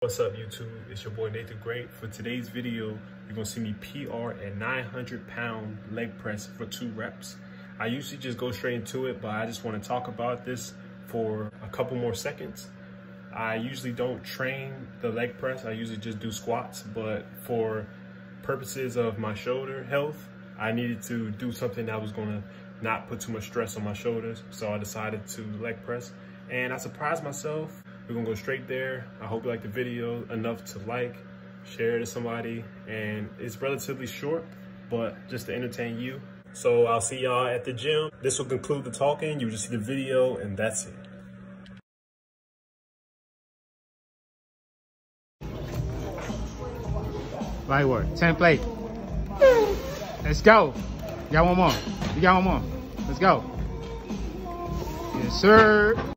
What's up YouTube, it's your boy Natethegreat. For today's video, you're gonna see me PR a 900-pound leg press for 2 reps. I usually just go straight into it, but I just wanna talk about this for a couple more seconds. I usually don't train the leg press, I usually just do squats, but for purposes of my shoulder health, I needed to do something that was gonna not put too much stress on my shoulders, so I decided to leg press, and I surprised myself. We're gonna go straight there. I hope you like the video enough to like, share it to somebody, and it's relatively short, but just to entertain you. So I'll see y'all at the gym. This will conclude the talking. You just see the video, and that's it. Light work, 10 plate. Let's go. You got one more. Let's go. Yes, sir.